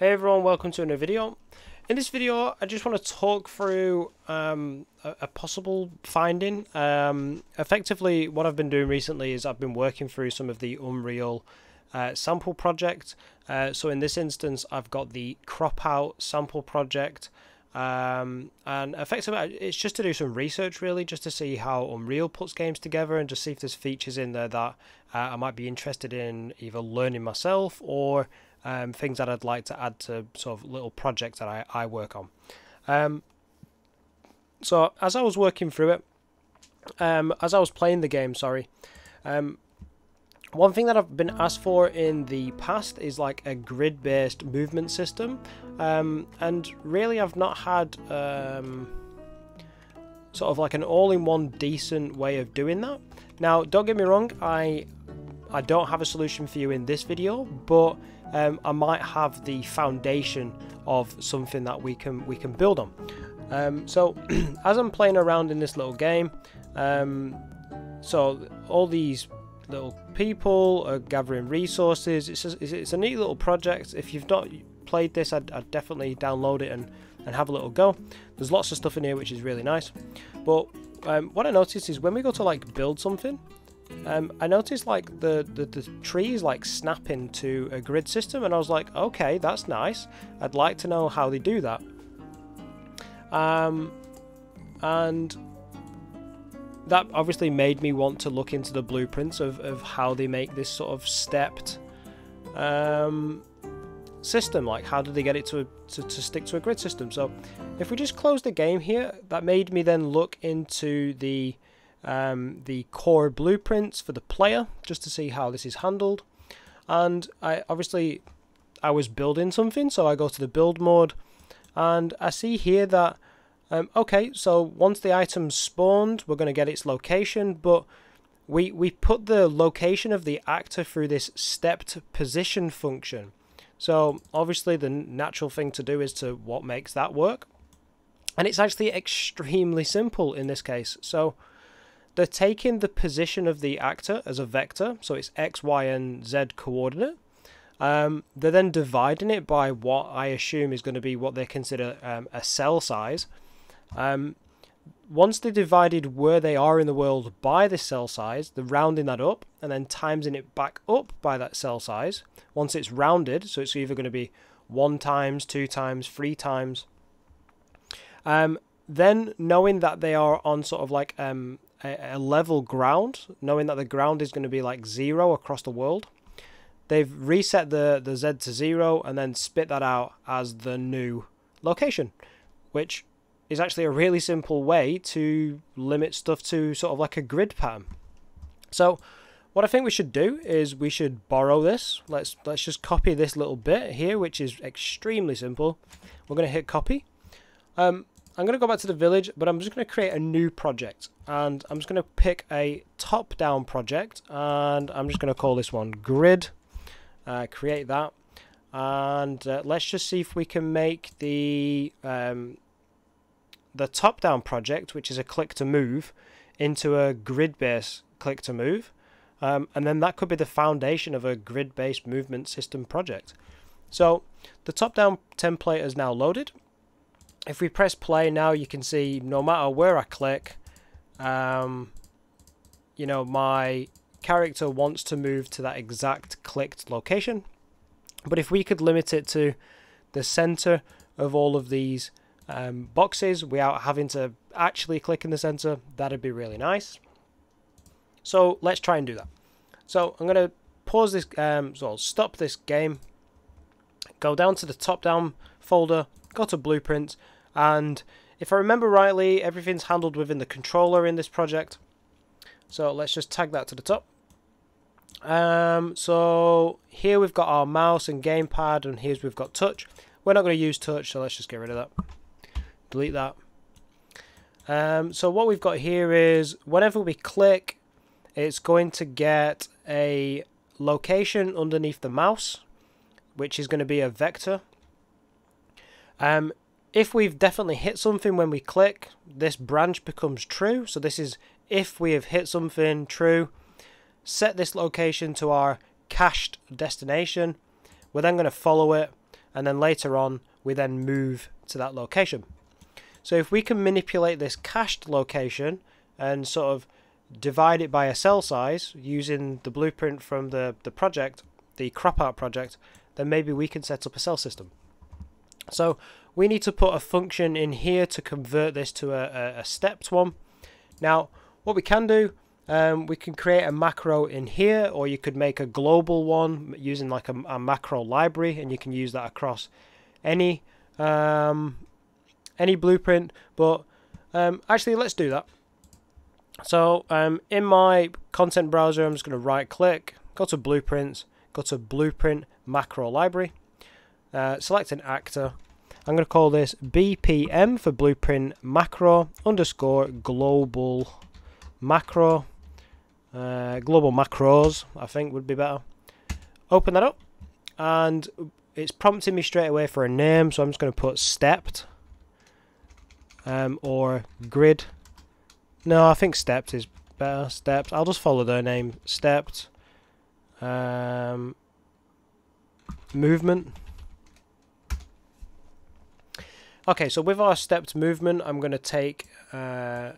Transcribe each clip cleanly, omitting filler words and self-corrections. Hey everyone, welcome to another video. In this video I just want to talk through a possible finding. Effectively what I've been doing recently is I've been working through some of the Unreal sample project. So in this instance I've got the crop out sample project, and effectively it's just to do some research, really, just to see how Unreal puts games together and just see if there's features in there that I might be interested in either learning myself or things that I'd like to add to sort of little projects that I work on. So as I was working through it, as I was playing the game, one thing that I've been asked for in the past is like a grid-based movement system, and really I've not had sort of like an all-in-one decent way of doing that. Now don't get me wrong, I don't have a solution for you in this video, but I might have the foundation of something that we can build on. So as I'm playing around in this little game, so all these little people are gathering resources. It's a neat little project. If you've not played this, I'd definitely download it and have a little go. There's lots of stuff in here which is really nice, but what I noticed is when we go to like build something, I noticed like the trees like snap into a grid system, and I was like, okay, that's nice. I'd like to know how they do that. And that obviously made me want to look into the blueprints of how they make this sort of stepped system. Like, how do they get it to stick to a grid system? So if we just close the game here, that made me then look into the core blueprints for the player, just to see how this is handled. And I was building something, so I go to the build mode, and I see here that okay, so once the item's spawned, we're going to get its location, but we put the location of the actor through this stepped position function. So obviously the natural thing to do is to what makes that work, and it's actually extremely simple in this case. So they're taking the position of the actor as a vector, so it's X, Y, and Z coordinate. They're then dividing it by what I assume is going to be what they consider a cell size. Once they divided where they are in the world by the cell size, they're rounding that up and then timesing it back up by that cell size. Once it's rounded, so it's either going to be 1 times, 2 times, 3 times. Then knowing that they are on sort of like a level ground, knowing that the ground is going to be like 0 across the world, they've reset the Z to 0 and then spit that out as the new location, which is actually a really simple way to limit stuff to sort of like a grid pattern. So what I think we should do is we should borrow this. Let's just copy this little bit here, which is extremely simple. We're going to hit copy. I'm going to go back to the village, but I'm just going to create a new project, and I'm just going to pick a top-down project, and I'm just going to call this one Grid. Create that, and let's just see if we can make the top-down project, which is a click-to-move, into a grid-based click-to-move, and then that could be the foundation of a grid-based movement system project. So the top-down template is now loaded. If we press play now, you can see no matter where I click, you know, my character wants to move to that exact clicked location. But if we could limit it to the center of all of these boxes without having to actually click in the center, that'd be really nice. So let's try and do that. So I'm going to pause this, so I'll stop this game, go down to the top-down folder, go to blueprints, and if I remember rightly, everything's handled within the controller in this project. So let's just tag that to the top. So here we've got our mouse and gamepad, and here we've got touch. We're not going to use touch, so let's just get rid of that. Delete that. So what we've got here is whenever we click, it's going to get a location underneath the mouse, which is going to be a vector. If we've definitely hit something when we click, this branch becomes true. So this is if we have hit something true. Set this location to our cached destination. We're then going to follow it, and then later on we then move to that location. So if we can manipulate this cached location and sort of divide it by a cell size using the blueprint from the project, the crop art project, then maybe we can set up a cell system. So we need to put a function in here to convert this to a stepped one. Now what we can do, we can create a macro in here, or you could make a global one using like a macro library, and you can use that across any blueprint. But actually, let's do that. So in my content browser, I'm just going to right click, go to blueprints, go to blueprint macro library, select an actor. I'm going to call this BPM for blueprint macro underscore global macro. Global macros, I think, would be better. Open that up, and it's prompting me straight away for a name, so I'm just going to put stepped or grid. No, I think stepped is better. Stepped. I'll just follow their name. Stepped. Movement. Okay, so with our stepped movement, I'm going to take at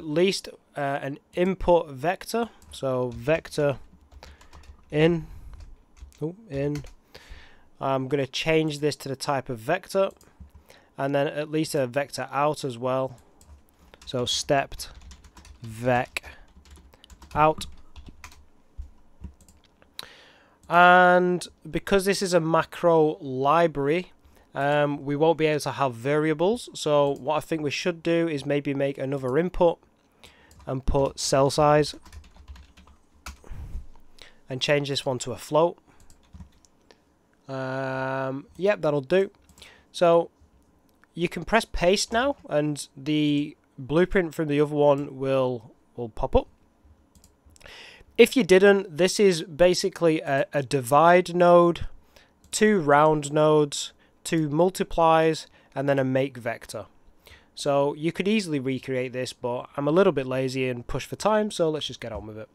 least an input vector. So vector in. I'm going to change this to the type of vector, and then at least a vector out as well. So stepped vec out. And because this is a macro library, we won't be able to have variables. So what I think we should do is maybe make another input and put cell size and change this one to a float. Yep, that'll do. So you can press paste now, and the blueprint from the other one will pop up. If you didn't, this is basically a divide node, two round nodes, two multiplies, and then a make vector. So you could easily recreate this, but I'm a little bit lazy and push for time, so let's just get on with it.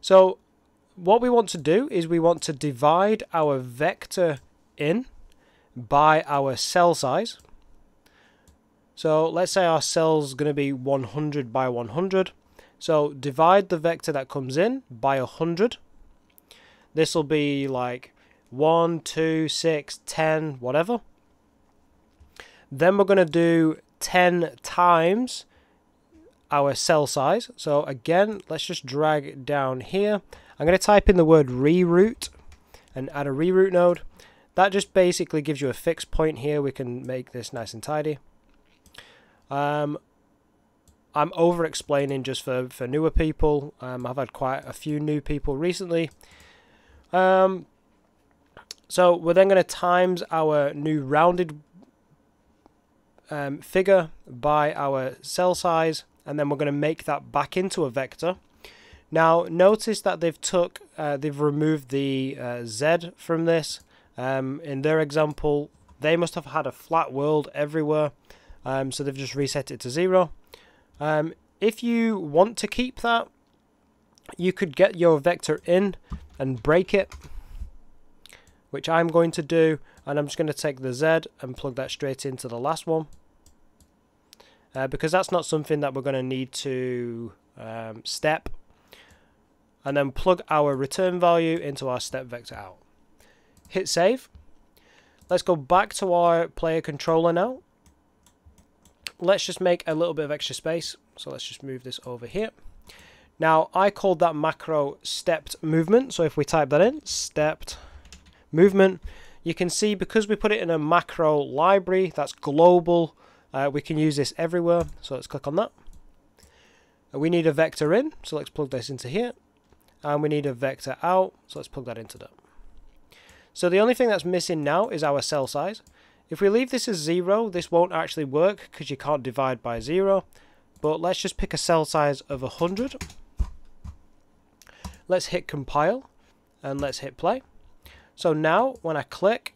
So what we want to do is we want to divide our vector in by our cell size. So let's say our cell's going to be 100 by 100. So divide the vector that comes in by 100. This will be like 1, 2, 6, 10, whatever. Then we're going to do 10 times our cell size. So again, let's just drag it down here. I'm going to type in the word reroute and add a reroute node. That just basically gives you a fixed point here. We can make this nice and tidy. I'm over explaining just for newer people. I've had quite a few new people recently. So we're then going to times our new rounded figure by our cell size, and then we're going to make that back into a vector. Now notice that they've removed the Z from this. In their example, they must have had a flat world everywhere. So they've just reset it to 0. If you want to keep that, you could get your vector in and break it, which I'm going to do, and I'm just going to take the Z and plug that straight into the last one, because that's not something that we're going to need to step, and then plug our return value into our step vector out. Hit save. Let's go back to our player controller now. Let's just make a little bit of extra space. So let's just move this over here. Now I called that macro stepped movement. So if we type that in, stepped movement, you can see because we put it in a macro library that's global, we can use this everywhere. So let's click on that. We need a vector in, so let's plug this into here. And we need a vector out, so let's plug that into that. So the only thing that's missing now is our cell size. If we leave this as 0, this won't actually work because you can't divide by 0. But let's just pick a cell size of 100. Let's hit compile and let's hit play. So now when I click,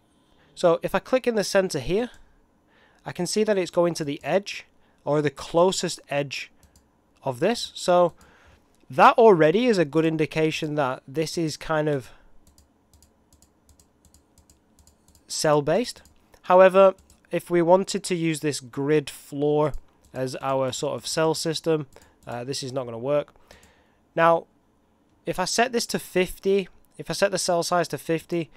so if I click in the center here, I can see that it's going to the edge or the closest edge of this. So that already is a good indication that this is kind of cell-based. However, if we wanted to use this grid floor as our sort of cell system, this is not going to work. Now, if I set this to 50, if I set the cell size to 50,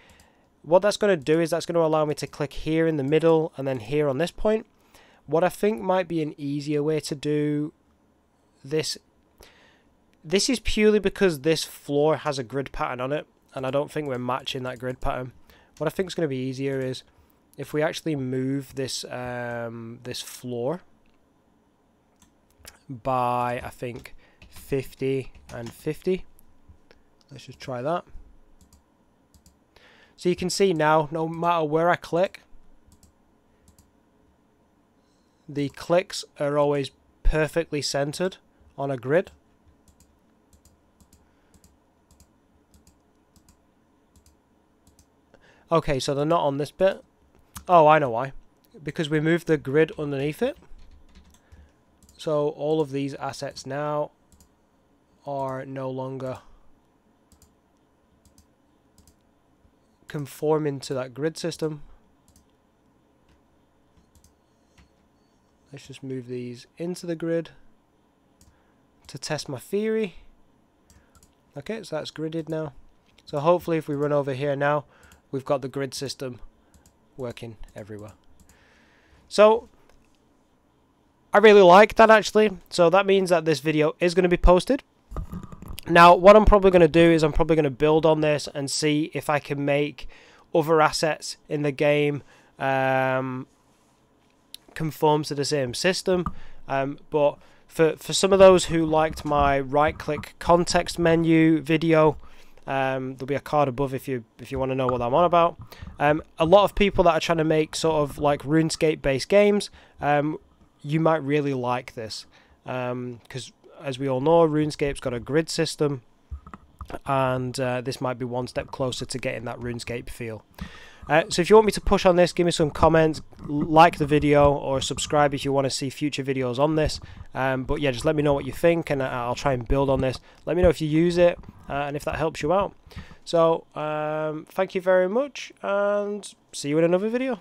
what that's going to do is that's going to allow me to click here in the middle and then here on this point. What I think might be an easier way to do this, this is purely because this floor has a grid pattern on it, and I don't think we're matching that grid pattern. What I think is going to be easier is if we actually move this this floor by, I think, 50 and 50. Let's just try that. So you can see now, no matter where I click, the clicks are always perfectly centered on a grid. Okay, so they're not on this bit. Oh, I know why. Because we moved the grid underneath it. So all of these assets now are no longer conforming to that grid system. Let's just move these into the grid to test my theory. Okay, so that's gridded now. So hopefully if we run over here now, we've got the grid system working everywhere. So I really like that, actually. So that means that this video is going to be posted. Now, what I'm probably going to do is I'm probably going to build on this and see if I can make other assets in the game conform to the same system. But for some of those who liked my right-click context menu video, there'll be a card above if you want to know what I'm on about. A lot of people that are trying to make sort of like RuneScape-based games, you might really like this, because as we all know, RuneScape's got a grid system, and this might be one step closer to getting that RuneScape feel. So if you want me to push on this, give me some comments, like the video, or subscribe if you want to see future videos on this. But yeah, just let me know what you think, and I'll try and build on this. Let me know if you use it, and if that helps you out. So thank you very much, and see you in another video.